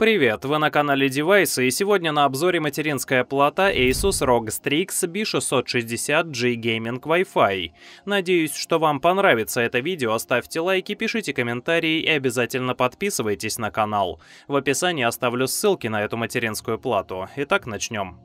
Привет, вы на канале Device, и сегодня на обзоре материнская плата Asus ROG Strix B660 G Gaming Wi-Fi. Надеюсь, что вам понравится это видео, ставьте лайки, пишите комментарии и обязательно подписывайтесь на канал. В описании оставлю ссылки на эту материнскую плату. Итак, начнем.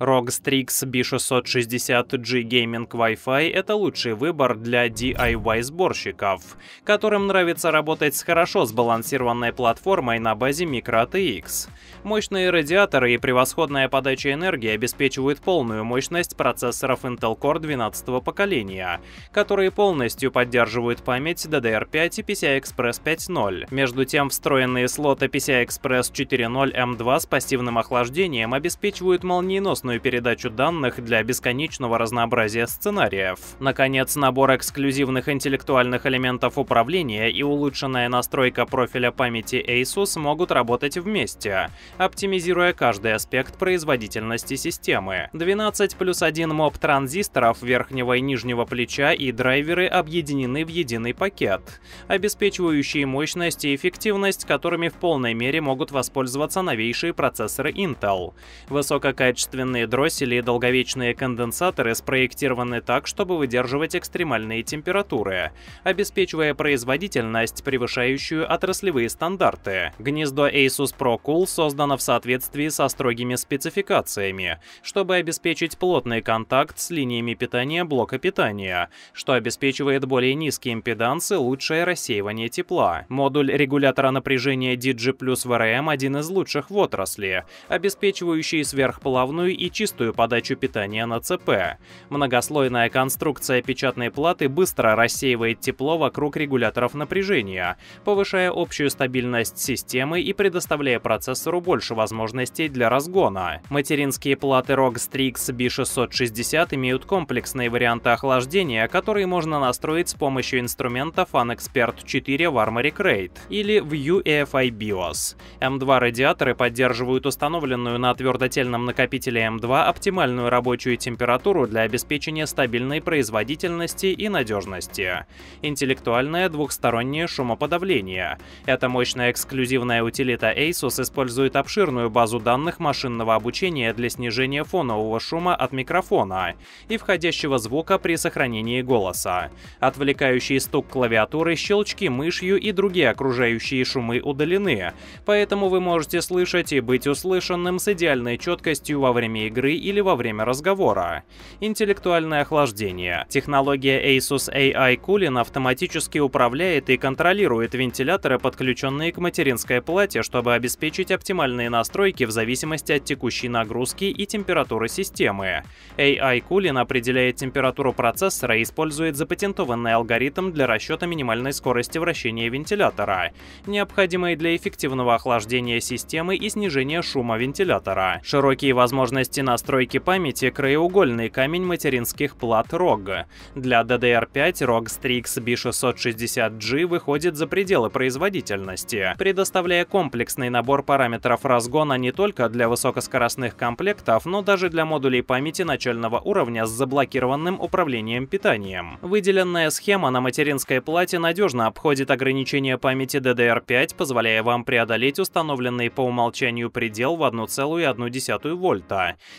ROG Strix B660G Gaming Wi-Fi – это лучший выбор для DIY-сборщиков, которым нравится работать с хорошо сбалансированной платформой на базе Micro ATX. Мощные радиаторы и превосходная подача энергии обеспечивают полную мощность процессоров Intel Core 12-го поколения, которые полностью поддерживают память DDR5 и PCI-Express 5.0. Между тем, встроенные слоты PCI-Express 4.0 M2 с пассивным охлаждением обеспечивают молниеносную передачу данных для бесконечного разнообразия сценариев. Наконец, набор эксклюзивных интеллектуальных элементов управления и улучшенная настройка профиля памяти Asus могут работать вместе, оптимизируя каждый аспект производительности системы. 12 плюс 1 моб транзисторов верхнего и нижнего плеча и драйверы объединены в единый пакет, обеспечивающий мощность и эффективность, которыми в полной мере могут воспользоваться новейшие процессоры Intel. Высококачественные дроссели и долговечные конденсаторы спроектированы так, чтобы выдерживать экстремальные температуры, обеспечивая производительность, превышающую отраслевые стандарты. Гнездо Asus ProCool создано в соответствии со строгими спецификациями, чтобы обеспечить плотный контакт с линиями питания блока питания, что обеспечивает более низкий импеданс и лучшее рассеивание тепла. Модуль регулятора напряжения Digi Plus VRM один из лучших в отрасли, обеспечивающий сверхплавную и чистую подачу питания на ЦП. Многослойная конструкция печатной платы быстро рассеивает тепло вокруг регуляторов напряжения, повышая общую стабильность системы и предоставляя процессору больше возможностей для разгона. Материнские платы ROG Strix B660 имеют комплексные варианты охлаждения, которые можно настроить с помощью инструмента Fan Expert 4 в Armoury Crate или в UEFI BIOS. M2 радиаторы поддерживают установленную на твердотельном накопителе М2 оптимальную рабочую температуру для обеспечения стабильной производительности и надежности. Интеллектуальное двухстороннее шумоподавление. Эта мощная эксклюзивная утилита Asus использует обширную базу данных машинного обучения для снижения фонового шума от микрофона и входящего звука при сохранении голоса. Отвлекающий стук клавиатуры, щелчки мышью и другие окружающие шумы удалены, поэтому вы можете слышать и быть услышанным с идеальной четкостью во время игры или во время разговора. Интеллектуальное охлаждение. Технология Asus AI Cooling автоматически управляет и контролирует вентиляторы, подключенные к материнской плате, чтобы обеспечить оптимальные настройки в зависимости от текущей нагрузки и температуры системы. AI Cooling определяет температуру процессора и использует запатентованный алгоритм для расчета минимальной скорости вращения вентилятора, необходимой для эффективного охлаждения системы и снижения шума вентилятора. Широкие возможности настройки памяти – краеугольный камень материнских плат ROG. Для DDR5 ROG Strix B660G выходит за пределы производительности, предоставляя комплексный набор параметров разгона не только для высокоскоростных комплектов, но даже для модулей памяти начального уровня с заблокированным управлением питанием. Выделенная схема на материнской плате надежно обходит ограничения памяти DDR5, позволяя вам преодолеть установленный по умолчанию предел в 1,1 Вт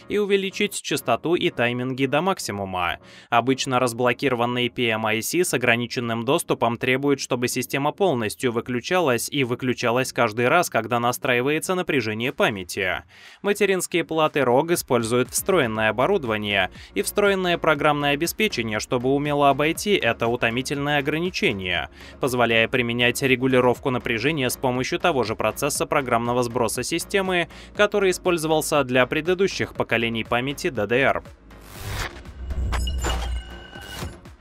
и увеличить частоту и тайминги до максимума. Обычно разблокированный PMIC с ограниченным доступом требует, чтобы система полностью выключалась и выключалась каждый раз, когда настраивается напряжение памяти. Материнские платы ROG используют встроенное оборудование и встроенное программное обеспечение, чтобы умело обойти это утомительное ограничение, позволяя применять регулировку напряжения с помощью того же процесса программного сброса системы, который использовался для предыдущих поколений памяти DDR.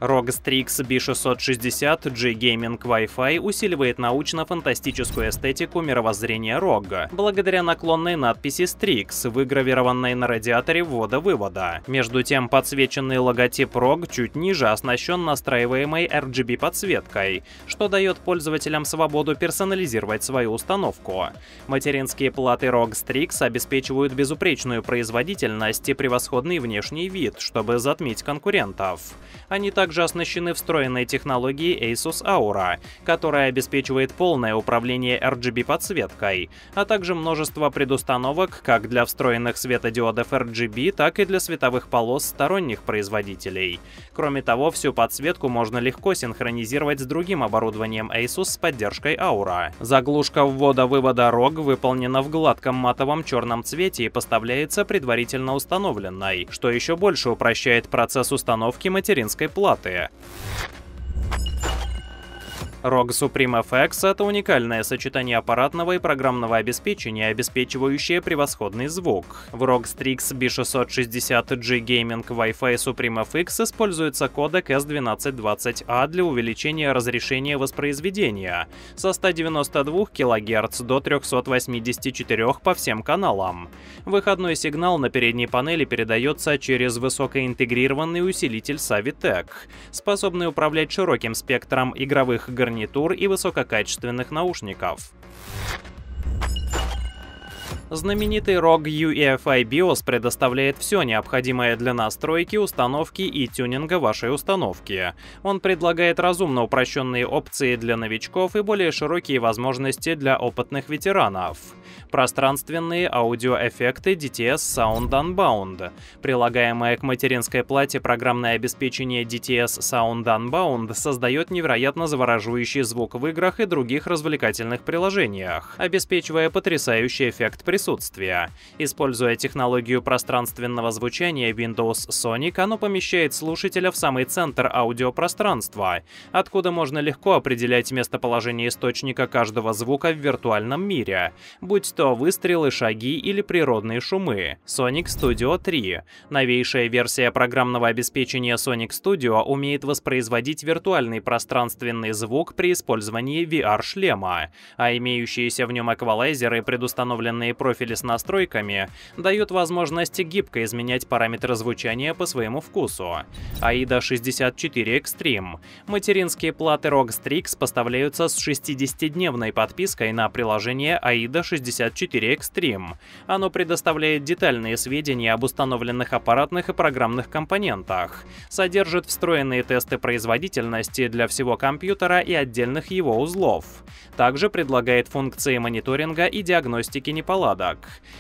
ROG Strix B660 G Gaming Wi-Fi усиливает научно-фантастическую эстетику мировоззрения ROG благодаря наклонной надписи Strix, выгравированной на радиаторе ввода-вывода. Между тем, подсвеченный логотип ROG чуть ниже оснащен настраиваемой RGB-подсветкой, что дает пользователям свободу персонализировать свою установку. Материнские платы ROG Strix обеспечивают безупречную производительность и превосходный внешний вид, чтобы затмить конкурентов. Они также также оснащены встроенной технологией Asus Aura, которая обеспечивает полное управление RGB-подсветкой, а также множество предустановок как для встроенных светодиодов RGB, так и для световых полос сторонних производителей. Кроме того, всю подсветку можно легко синхронизировать с другим оборудованием Asus с поддержкой Aura. Заглушка ввода-вывода ROG выполнена в гладком матовом черном цвете и поставляется предварительно установленной, что еще больше упрощает процесс установки материнской платы. ROG Supreme FX — это уникальное сочетание аппаратного и программного обеспечения, обеспечивающее превосходный звук. В ROG Strix B660 G Gaming Wi-Fi Supreme FX используется кодек S1220A для увеличения разрешения воспроизведения со 192 кГц до 384 по всем каналам. Выходной сигнал на передней панели передается через высокоинтегрированный усилитель SaviTech, способный управлять широким спектром игровых гарнитуров и высококачественных наушников. Знаменитый ROG UEFI BIOS предоставляет все необходимое для настройки, установки и тюнинга вашей установки. Он предлагает разумно упрощенные опции для новичков и более широкие возможности для опытных ветеранов. Пространственные аудиоэффекты DTS Sound Unbound. Прилагаемое к материнской плате программное обеспечение DTS Sound Unbound создает невероятно завораживающий звук в играх и других развлекательных приложениях, обеспечивая потрясающий эффект присутствия. Используя технологию пространственного звучания Windows Sonic, оно помещает слушателя в самый центр аудиопространства, откуда можно легко определять местоположение источника каждого звука в виртуальном мире, будь то выстрелы, шаги или природные шумы. Sonic Studio 3. Новейшая версия программного обеспечения Sonic Studio умеет воспроизводить виртуальный пространственный звук при использовании VR-шлема, а имеющиеся в нем эквалайзеры и предустановленные профили с настройками дают возможность гибко изменять параметры звучания по своему вкусу. AIDA64 Extreme. Материнские платы ROG Strix поставляются с 60-дневной подпиской на приложение AIDA64 Extreme. Оно предоставляет детальные сведения об установленных аппаратных и программных компонентах, содержит встроенные тесты производительности для всего компьютера и отдельных его узлов. Также предлагает функции мониторинга и диагностики неполадок.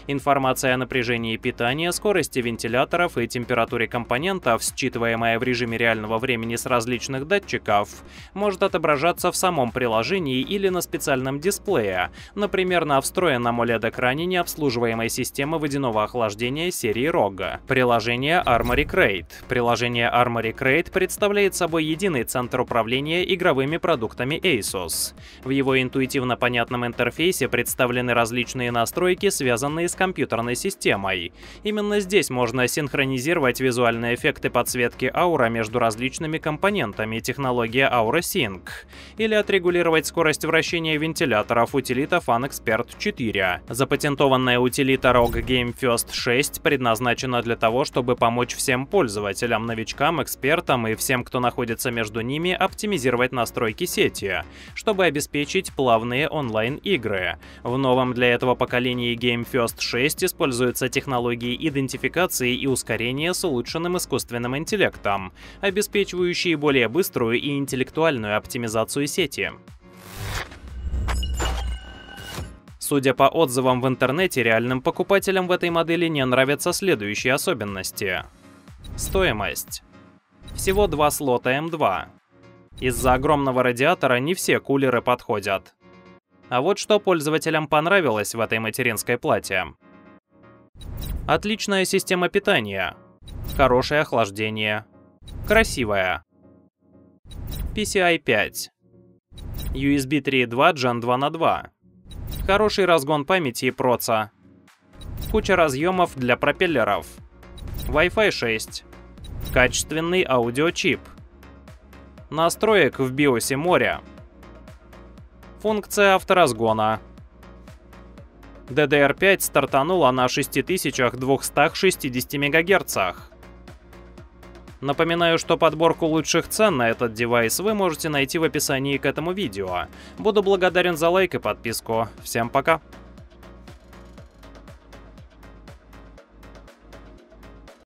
Информация о напряжении питания, скорости вентиляторов и температуре компонентов, считываемая в режиме реального времени с различных датчиков, может отображаться в самом приложении или на специальном дисплее, например, на встроенном OLED-экране необслуживаемой системы водяного охлаждения серии ROG. Приложение Armoury Crate. Приложение Armoury Crate представляет собой единый центр управления игровыми продуктами Asus. В его интуитивно понятном интерфейсе представлены различные настройки, связанные с компьютерной системой. Именно здесь можно синхронизировать визуальные эффекты подсветки Aura между различными компонентами технологии AuraSync или отрегулировать скорость вращения вентиляторов утилита Fan Expert 4. Запатентованная утилита ROG GameFirst 6 предназначена для того, чтобы помочь всем пользователям, новичкам, экспертам и всем, кто находится между ними, оптимизировать настройки сети, чтобы обеспечить плавные онлайн-игры. В новом для этого поколении GameFirst 6 используются технологии идентификации и ускорения с улучшенным искусственным интеллектом, обеспечивающие более быструю и интеллектуальную оптимизацию сети. Судя по отзывам в интернете, реальным покупателям в этой модели не нравятся следующие особенности. Стоимость. Всего 2 слота М2. Из-за огромного радиатора не все кулеры подходят. А вот что пользователям понравилось в этой материнской плате. Отличная система питания. Хорошее охлаждение. Красивая. PCI 5. USB 3.2 Gen 2x2. Хороший разгон памяти и проца. Куча разъемов для пропеллеров. Wi-Fi 6. Качественный аудиочип. Настроек в биосе море. Функция авторазгона. DDR5 стартанула на 6260 МГц. Напоминаю, что подборку лучших цен на этот девайс вы можете найти в описании к этому видео. Буду благодарен за лайк и подписку. Всем пока!